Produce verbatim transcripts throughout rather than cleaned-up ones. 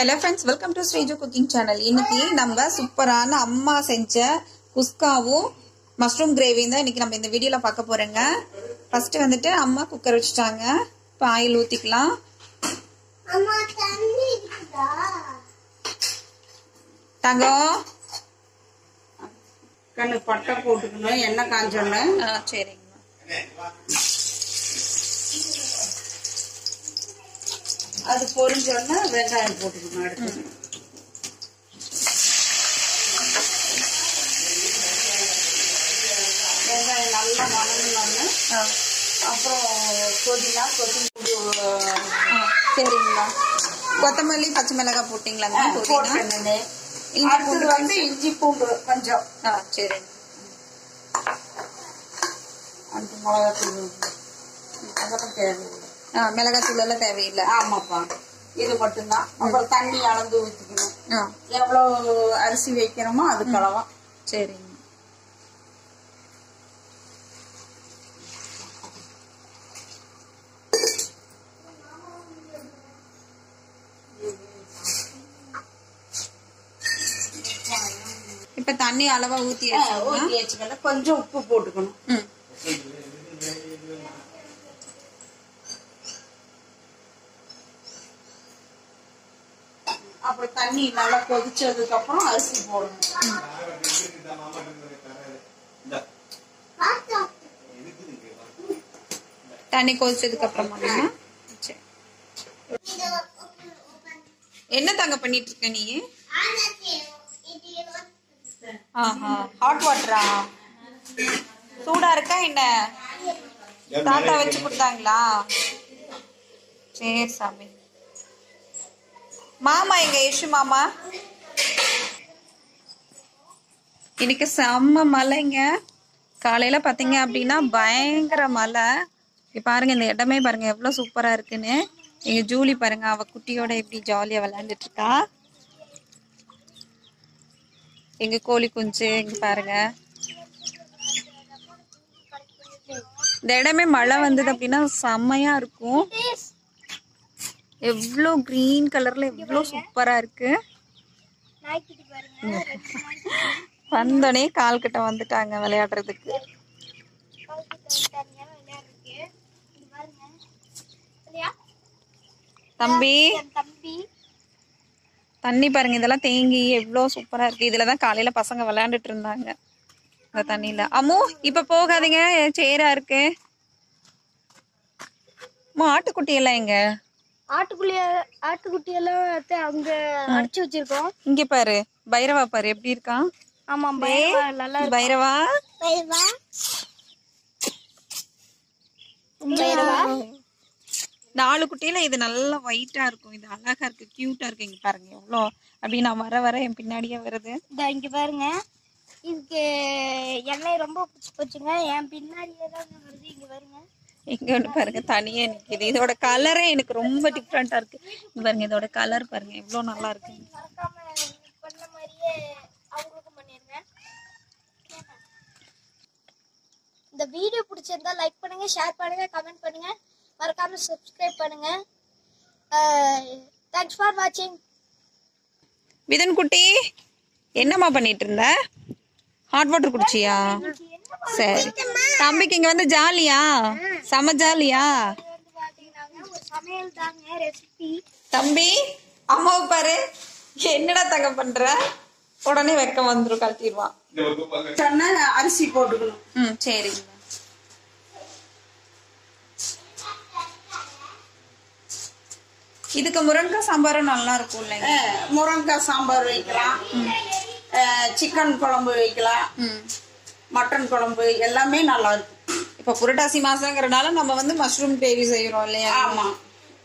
Hello friends welcome to Sreeju cooking channel इनकी नम्बर सुपरान अम्मा सेंचा कुस्कावु मशरूम ग्रेवी தான் இன்னைக்கு நம்ம இந்த வீடியோல பார்க்க போறோங்க फर्स्ट வந்துட்டு அம்மா குக்கர் வச்சிட்டாங்க இப்ப ஆயில் ஊத்திக்கலாம் அம்மா தண்ணி இருக்குதா தங்கோ கண்ணு பட்ட போட்டுக்கணும் என்ன காஞ்சோனே ஆ சரிங்கம்மா அது பொரிஞ்சோன்னா வெங்காயம் போட்டுக்கணும் அடுத்து வெங்காயம் நல்லா வதங்கணும்னா அப்புறம் புதினா கொத்தமல்லி சரிங்களா கொத்தமல்லி பச்சை மிளகாய் போட்டீங்களாங்க புதினா அடுத்து வந்து இஞ்சி பூண்டு கொஞ்சம் ஆ சரி அந்த மிளகாய் தூள் அதெல்லாம் தேவையில்லை मिगू तूल आम इतना तंड अलग ऊपर अरसि वेमो अल्वा सर इन अलवा ऊती कुछ उपोकण தண்ணி நல்லா கொதிச்சதுக்கு அப்புறம் அரிசி போடுங்க. தண்ணி கொதிச்சதுக்கு அப்புறமா என்ன தாங்க பண்ணிட்டு இருக்க நீ? ஆஹா ஹாட் வாட்டரா? சூடா இருக்கா என்ன? தாத்தா வச்சு கொடுத்தாங்களா? சரி சாமி மாமா எங்க ஏஷு மாமா இன்னைக்கு செம்ம மழைங்க காலையில பாத்தீங்க அப்படின்னா பயங்கர மழை இங்க பாருங்க இந்த இடமே பாருங்க எவ்வளவு சூப்பரா இருக்குன்னு எங்க ஜூலி பாருங்க அவ குட்டியோட எப்படி ஜாலியா விளையாண்டுட்டு இருக்கா எங்க கோழி குஞ்சு இங்க பாருங்க இந்த இடமே மழை வந்தது அப்படின்னா செம்மையா இருக்கும் एव्लो ग्रीन कलर ले एव्लो सुपरा इरुक्कु वंदने काल कट வந்துட்டாங்க விளையாடுறதுக்கு தம்பி தம்பி தண்ணி பாருங்க இதெல்லாம் தேங்கி எவ்ளோ சூப்பரா இருக்கு இதல தான் காலையில பசங்க விளையாண்டுட்டு இருந்தாங்க அந்த தண்ணில அம்மு இப்ப போகாதீங்க சேரா இருக்கு மாட்டு குட்டி எல்லாம் எங்க ஆட்டுக்குள்ள ஆட்டுக்குட்டி எல்லாம் அங்க அடைச்சு வச்சிருக்கோம் இங்க பாரு பைரவா பாரு எப்படி இருக்கான் ஆமா பைரவா நல்லா இருக்கு பைரவா பைரவா பைரவா நாலு குட்டில இது நல்லா வைட்டா இருக்கும் இது அழகா இருக்கு கியூட்டா இருக்கு இங்க பாருங்க எவ்ளோ அப்படி நான் வர வர என் பின்னாடியே வருது இங்க பாருங்க இதுக்கு எண்ணெய் ரொம்ப பிடிச்சு போச்சுங்க என் பின்னாடியே தான் வருது இங்க பாருங்க இங்க பாருங்க தனியா நிக்குது இதோட கலரே எனக்கு ரொம்ப டிஃபரண்டா இருக்கு இங்க பாருங்க இதோட கலர் பாருங்க இவ்ளோ நல்லா இருக்கு பண்ண மாதிரியே அவங்களுக்கு பண்ணிருங்க இந்த வீடியோ பிடிச்சிருந்தா லைக் பண்ணுங்க ஷேர் பண்ணுங்க கமெண்ட் பண்ணுங்க மறக்காம சப்ஸ்கிரைப் பண்ணுங்க thanks for watching விதன் குட்டி என்னமா பண்ணிட்டு இருந்த ஹாட் வாட்டர் குடிச்சியா சரி தம்பிக்கு இங்க வந்து ஜாலியா சம ஜாலியா சமையல் தாங்க ரெசிபி தம்பி அம்மா பாரு என்னடா தங்க பண்ற உடனே வெக்க வந்துரு கட்டிடுவா சன்னா அரிசி போட்டுக்கணும் ம் சரி இதுக்கு முருங்கை சாம்பார் நல்லா இருக்கும் இல்லங்க முருங்கை சாம்பார் வைக்கலாம் சிக்கன் குழம்பு வைக்கலாம் ம் मटन कुछ इलाटासी नम वो मशरूम ग्रेवी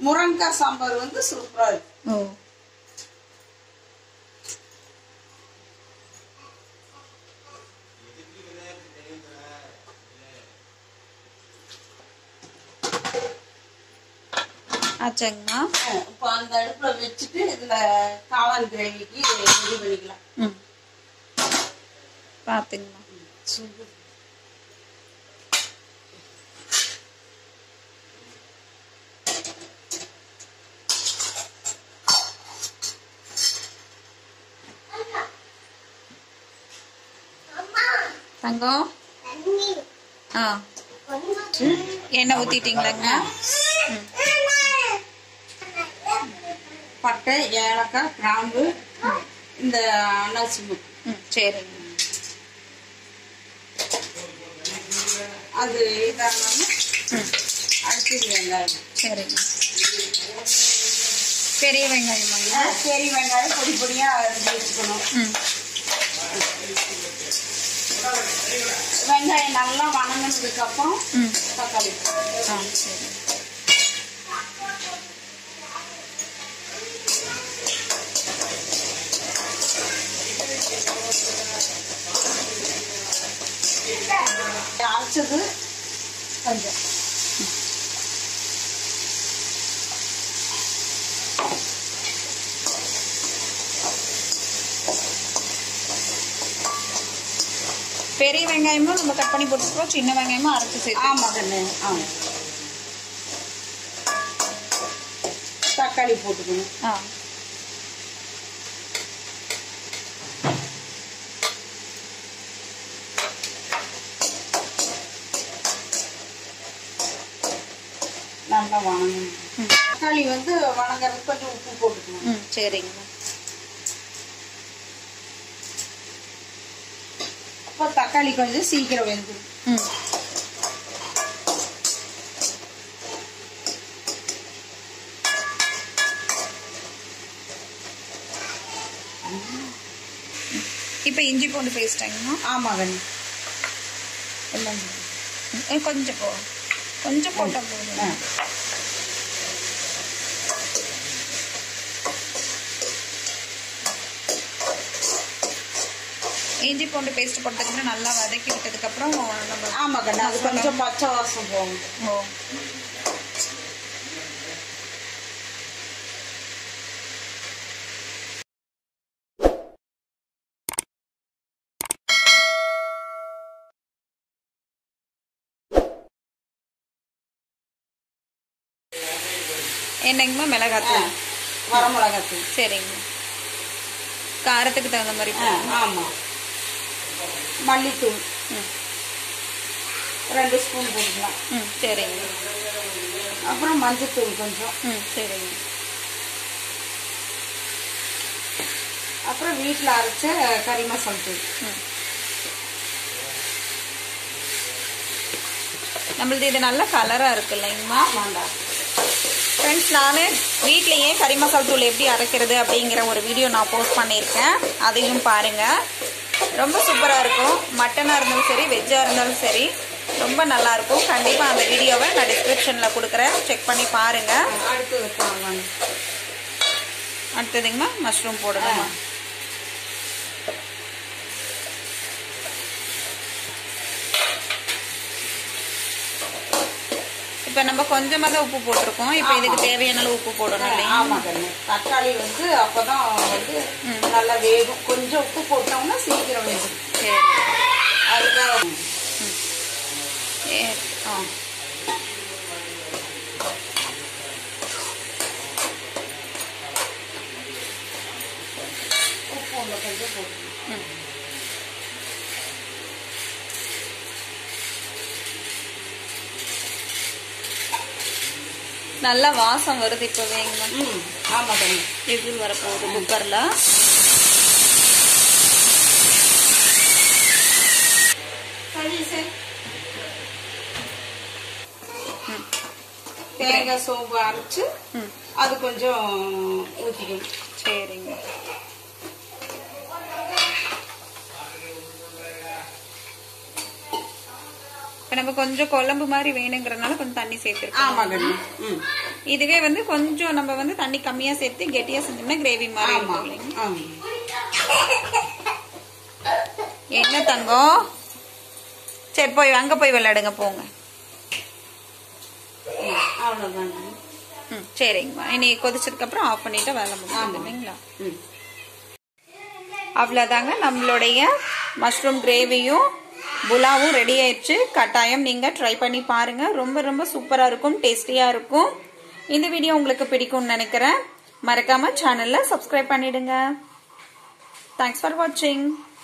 मुरंगा सांबार ग्रेवी தங்கம் ஆ எண்ணெய் ஊத்திட்டீங்களாங்க பட்டை ஏலக்காய் கிராம்பு இந்த அன்னாசிப்பூ சரிங்க அது இதானோம் அடுத்து வெங்காயம் சரிங்க பெரிய வெங்காயம்ங்க பெரிய வெங்காயம் பொடி பொடியா அரைச்சு வச்சுக்கணும் வெங்காயம் நல்லா வணங்குனதுக்கு அப்புறம் தக்காளி ஆ சரி அரைச்சது கொஞ்சம் பெரிய வெங்காயமும் நம்ம கட் பண்ணி போட்டுக்கிறோம் சின்ன வெங்காயமும் அரைச்சு சேர்த்து ஆமா கண்ணு ஆ தக்காளி போட்டுக்கணும் ஆ நல்லா வணங்கணும் தக்காளி வந்து வணங்கறதுக்கு கொஞ்சம் உப்பு போட்டுக்கணும் ம் சரிங்க அப்ப தக்காளி கொஞ்சம் சீக்கிரம் வெந்துடும் ம் இப்போ இஞ்சி பூண்டு பேஸ்ட் ஆகுமா ஆமா கண்ணு எல்லாம் ஏ கொஞ்சம் போ கொஞ்சம் போட்டா போதும் இஞ்சி பூண்டு பேஸ்ட் போட்டதுக்கு நல்லா வதக்கி விட்டதுக்கு அப்புறம் நம்ம ஆமா கண்ணு அது கொஞ்சம் பச்சை வாசம் போகும் ஓ என்னங்கம்மா மிளகாத்தூள் வர மிளகாத்தூள் சரிங்க காரத்துக்கு தகுந்த மாதிரி ஆமா மல்லித்தூள் ரெண்டு ஸ்பூன் போட்டுக்கலாம் ம் சரிங்க அப்புறம் மஞ்சத்தூள் கொஞ்சம் ம் சரிங்க அப்புறம் வீட்டில் அரைச்ச கறி மசாலா தூள் ம் நம்மளது இது நல்லா கலராக இருக்கு இல்லைங்கம்மா வேண்டாம் फ्रेंड्स नान वीटलिए करी मसाल तूल एप्पड़ी अरेक्किरदु अप्पडिंगर ओरु वीडियो ना पोस्ट पण्णिरुक्केन अदैयुम पारुंगा रोम्ब सूपरा इरुक्कुम मट्टना इरुंदालुम सरी वेज्जा इरुंदालुम सरी रोम्ब नल्ला इरुक्कुम कंडिप्पा अंद वीडियोवा ना डिस्क्रिप्शनला कोडुक्कुरेन चेक पण्णि पारुंगा अडुत्तु वेच्चांगा अडुत्तुंगा मशरूम पोडुंगा இப்ப நம்ம கொஞ்சமா தான் உப்பு போட்டுறோம் இப்போ இதுக்கு தேவையான அளவு உப்பு போடணும் இல்லையா ஆமா கண்ணு தக்காளி வந்து அப்பதான் வந்து நல்லா வேகும் கொஞ்சம் உப்பு போட்டோம்னா சீக்கிரம் வேகும் சரி அதுக்கு ஏ ஆ உப்பு நம்ம கொஞ்சம் போடுறோம் நல்லா வாசம் வருது இப்பவே ம் ஆமா கண்ணு இதுல வர போகுது குக்கர்ல சரி சரி தேங்காய் சோம்பு அரைச்சு அது கொஞ்சம் ஊத்திடும் சரிங்க நம்ம கொஞ்சம் கொலம்பு மாதிரி வேணும்ங்கறனால கொஞ்சம் தண்ணி சேர்த்திருக்கோம் ஆமா கண்ணு ம் இதுவே வந்து கொஞ்சம் நம்ம வந்து தண்ணி கம்மியா சேர்த்து கெட்டியா செஞ்சோம்னா கிரேவி மாதிரி இருக்கும் ஆமா என்ன தங்கம் சரி போய் அங்க போய் விளையாடுங்க போங்க அவ்வளவுதான் ம் சரிங்கமா இனி கொதிச்சதுக்கு அப்புறம் ஆஃப் பண்ணிட்டா வேலை முடிஞ்சுதுங்களா ம் அவ்வளவுதாங்க நம்மளுடைய மஷ்ரூம் கிரேவியும் புலாவும் ரெடி ஆயிடுச்சு கட்டாயம் நீங்கள் ட்ரை பண்ணி பாருங்கள் ரொம்ப ரொம்ப சூப்பராக இருக்கும் டேஸ்டியாக இருக்கும் இந்த வீடியோ உங்களுக்கு பிடிக்கும்னு நினைக்கிறேன் மறக்காமல் சேனலில் சப்ஸ்கிரைப் பண்ணிடுங்க தேங்க்ஸ் ஃபார் வாட்சிங்